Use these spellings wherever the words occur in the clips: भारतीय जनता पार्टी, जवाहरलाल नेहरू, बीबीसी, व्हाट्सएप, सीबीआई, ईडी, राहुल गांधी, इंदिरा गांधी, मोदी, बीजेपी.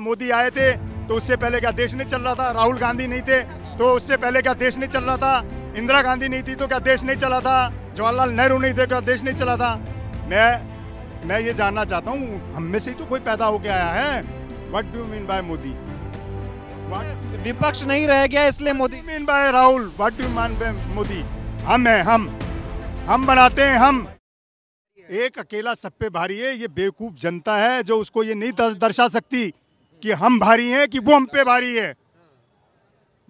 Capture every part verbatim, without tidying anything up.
मोदी आए थे तो उससे पहले क्या देश नहीं चल रहा था, राहुल गांधी नहीं थे तो उससे पहले क्या देश नहीं चल रहा था, इंदिरा गांधी नहीं थी तो क्या देश नहीं चला था, जवाहरलाल नेहरू नहीं थे क्या देश नहीं चला था। मैं मैं ये जानना चाहता हूँ, हम में से ही तो कोई पैदा होके आया है। What do you mean by मोदी? विपक्ष नहीं रह गया इसलिए मोदी mean by Rahul? What do you mean by मोदी? हम हैं, हम हम बनाते हैं, हम। एक अकेला सब पे भारी है, ये बेवकूफ जनता है जो उसको ये नहीं दर्शा सकती कि हम भारी हैं कि वो हम पे भारी है।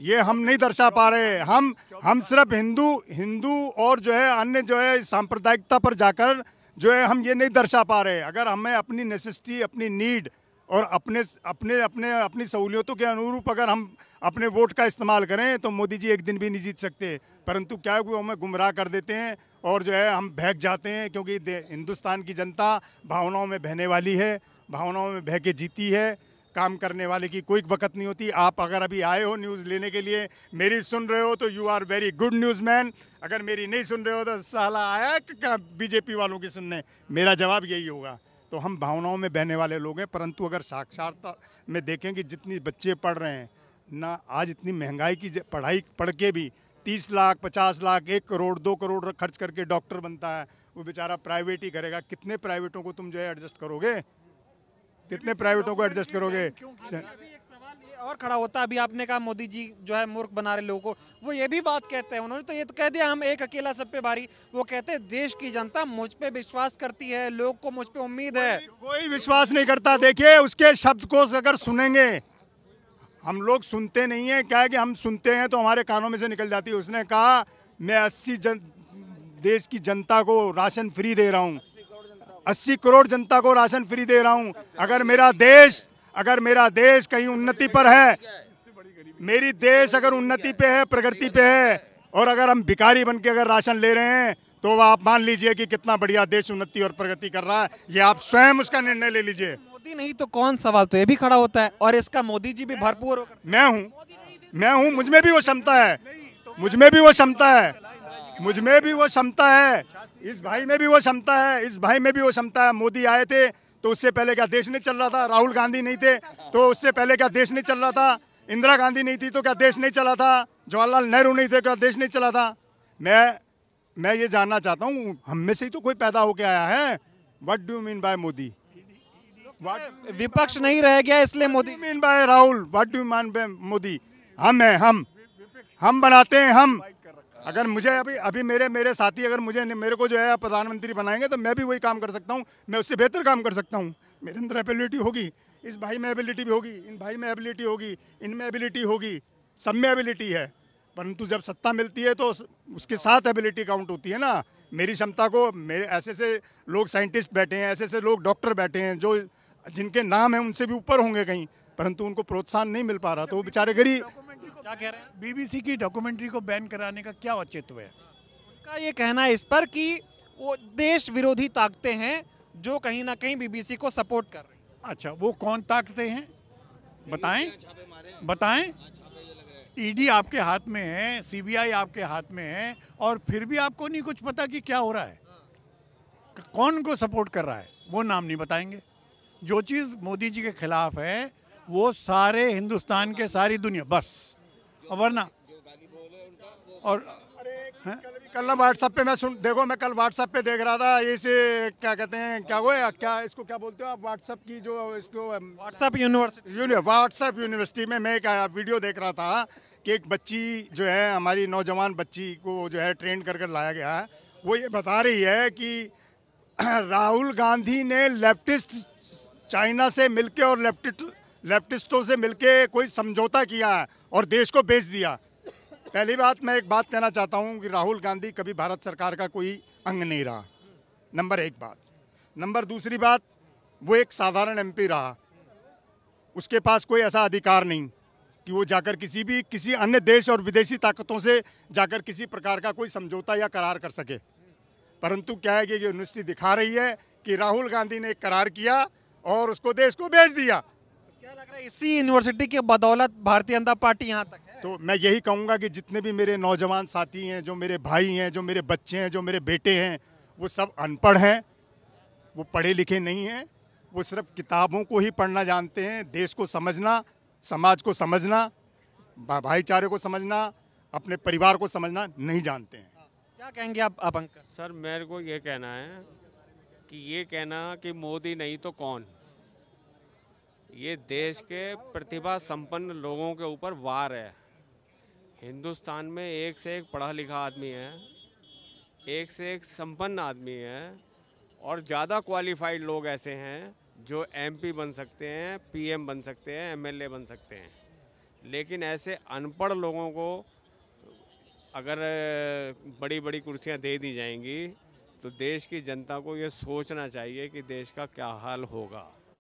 ये हम नहीं दर्शा पा रहे। हम हम सिर्फ हिंदू हिंदू और जो है अन्य जो है सांप्रदायिकता पर जाकर जो है हम ये नहीं दर्शा पा रहे। अगर हमें अपनी नेसेसिटी, अपनी नीड और अपने अपने अपने अपनी सहूलियतों के अनुरूप अगर हम अपने वोट का इस्तेमाल करें तो मोदी जी एक दिन भी नहीं जीत सकते। परंतु क्या है कि वो हमें गुमराह कर देते हैं और जो है हम बहक जाते हैं, क्योंकि हिंदुस्तान की जनता भावनाओं में बहने वाली है, भावनाओं में बह के जीती है, काम करने वाले की कोई वक़्त नहीं होती। आप अगर अभी आए हो न्यूज़ लेने के लिए, मेरी सुन रहे हो तो you are very good news man, अगर मेरी नहीं सुन रहे हो तो साला आया बीजेपी वालों की सुनने, मेरा जवाब यही होगा। तो हम भावनाओं में बहने वाले लोग हैं। परंतु अगर साक्षरता में देखें कि जितनी बच्चे पढ़ रहे हैं ना, आज इतनी महंगाई की पढ़ाई पढ़ के भी तीस लाख पचास लाख एक करोड़ दो करोड़ खर्च करके डॉक्टर बनता है, वो बेचारा प्राइवेट ही करेगा। कितने प्राइवेटों को तुम जो है एडजस्ट करोगे? कितने प्राइवेटों को एडजस्ट करोगे? और खड़ा होता है। अभी आपने कहा मोदी जी जो है मूर्ख बना रहे लोगों को, वो ये भी बात कहते हैं, उन्होंने तो ये कह दिया हम एक अकेला सब पे भारी। वो कहते हैं देश की जनता मुझ पे विश्वास करती है, लोग को मुझ पे उम्मीद है। कोई विश्वास नहीं करता। देखिए उसके शब्द को अगर सुनेंगे, हम लोग सुनते नहीं है, क्या है कि हम सुनते हैं तो हमारे कानों में से निकल जाती है। उसने कहा मैं अस्सी जन देश की जनता को राशन फ्री दे रहा हूँ, अस्सी करोड़ जनता को राशन फ्री दे रहा हूँ। अगर मेरा देश अगर मेरा देश कहीं उन्नति पर है, मेरी देश अगर उन्नति पे है, प्रगति पे है, और अगर हम भिखारी बनके अगर राशन ले रहे हैं तो आप मान लीजिए कि कितना बढ़िया देश उन्नति और प्रगति कर रहा है। ये आप स्वयं उसका निर्णय ले लीजिए। मोदी नहीं तो कौन? सवाल तो ये भी खड़ा होता है, और इसका मोदी जी भी भरपूर। मैं हूँ मैं हूँ मुझ में भी वो क्षमता है मुझ में भी वो क्षमता है मुझ में भी वो क्षमता है इस भाई में भी वो क्षमता है इस भाई में भी वो क्षमता है। मोदी आए थे तो उससे पहले क्या देश नहीं चल रहा था, राहुल गांधी नहीं थे तो उससे पहले क्या देश नहीं चल रहा था, इंदिरा गांधी नहीं थी तो क्या देश नहीं चला था, जवाहरलाल नेहरू नहीं थे क्या देश नहीं चला था। मैं मैं ये जानना चाहता हूँ, हम में से ही तो कोई पैदा होके आया है। What do you mean by मोदी? विपक्ष नहीं रह गया इसलिए मोदी mean by Rahul? What do you mean by मोदी? हम हैं, हम हम बनाते हैं, हम। अगर मुझे अभी अभी मेरे मेरे साथी अगर मुझे मेरे को जो है प्रधानमंत्री बनाएंगे तो मैं भी वही काम कर सकता हूँ, मैं उससे बेहतर काम कर सकता हूँ। मेरे अंदर एबिलिटी होगी, इस भाई में एबिलिटी भी होगी, इन भाई में एबिलिटी होगी, इनमें एबिलिटी होगी, सब में एबिलिटी है। परंतु जब सत्ता मिलती है तो उसके साथ एबिलिटी काउंट होती है ना। मेरी क्षमता को मेरे ऐसे ऐसे लोग साइंटिस्ट बैठे हैं, ऐसे ऐसे लोग डॉक्टर बैठे हैं जो जिनके नाम हैं उनसे भी ऊपर होंगे कहीं, परंतु उनको प्रोत्साहन नहीं मिल पा रहा। तो वो बेचारे गरीब। क्या कह रहे हैं? बीबीसी की डॉक्यूमेंट्री को बैन कराने का क्या औचित्य है? उनका ये कहना है इस पर कि वो देश विरोधी ताकतें हैं जो कहीं ना कहीं बीबीसी को सपोर्ट कर रही हैं। अच्छा, वो कौन ताकतें हैं? बताएं बताएं ईडी आपके हाथ में है, सीबीआई आपके हाथ में है, और फिर भी आपको नहीं कुछ पता कि क्या हो रहा है, कौन को सपोर्ट कर रहा है। वो नाम नहीं बताएंगे। जो चीज़ मोदी जी के खिलाफ है वो सारे हिंदुस्तान के सारी दुनिया बस वरना। और कल व्हाट्सएप पे मैं सुन देखो मैं कल व्हाट्सएप पे देख रहा था, इसे क्या कहते हैं, क्या वो क्या इसको क्या बोलते हो आप, व्हाट्सएप की जो इसको व्हाट्सएप यूनिवर्सिटी व्हाट्सएप यूनिवर्सिटी में मैं एक वीडियो देख रहा था कि एक बच्ची जो है, हमारी नौजवान बच्ची को जो है ट्रेन कर कर लाया गया है। वो ये बता रही है कि राहुल गांधी ने लेफ्टिस्ट चाइना से मिलकर और लेफ्टिस्ट लेफ्टिस्टों से मिलके कोई समझौता किया और देश को बेच दिया। पहली बात मैं एक बात कहना चाहता हूं कि राहुल गांधी कभी भारत सरकार का कोई अंग नहीं रहा, नंबर एक बात। नंबर दूसरी बात, वो एक साधारण एमपी रहा, उसके पास कोई ऐसा अधिकार नहीं कि वो जाकर किसी भी किसी अन्य देश और विदेशी ताकतों से जाकर किसी प्रकार का कोई समझौता या करार कर सके। परंतु क्या है कि यूनिवर्सिटी दिखा रही है कि राहुल गांधी ने एक करार किया और उसको देश को बेच दिया। इसी यूनिवर्सिटी के बदौलत भारतीय जनता पार्टी यहाँ तक है। तो मैं यही कहूँगा कि जितने भी मेरे नौजवान साथी हैं, जो मेरे भाई हैं, जो मेरे बच्चे हैं, जो मेरे बेटे हैं, वो सब अनपढ़ हैं, वो पढ़े लिखे नहीं हैं, वो सिर्फ किताबों को ही पढ़ना जानते हैं। देश को समझना, समाज को समझना, भाईचारे को समझना, अपने परिवार को समझना नहीं जानते हैं। क्या कहेंगे आप आप अंकल? सर मेरे को ये कहना है कि ये कहना कि मोदी नहीं तो कौन, ये देश के प्रतिभा संपन्न लोगों के ऊपर वार है। हिंदुस्तान में एक से एक पढ़ा लिखा आदमी है, एक से एक संपन्न आदमी है और ज़्यादा क्वालिफाइड लोग ऐसे हैं जो एमपी बन सकते हैं, पीएम बन सकते हैं, एमएलए बन सकते हैं। लेकिन ऐसे अनपढ़ लोगों को अगर बड़ी बड़ी कुर्सियां दे दी जाएंगी तो देश की जनता को ये सोचना चाहिए कि देश का क्या हाल होगा।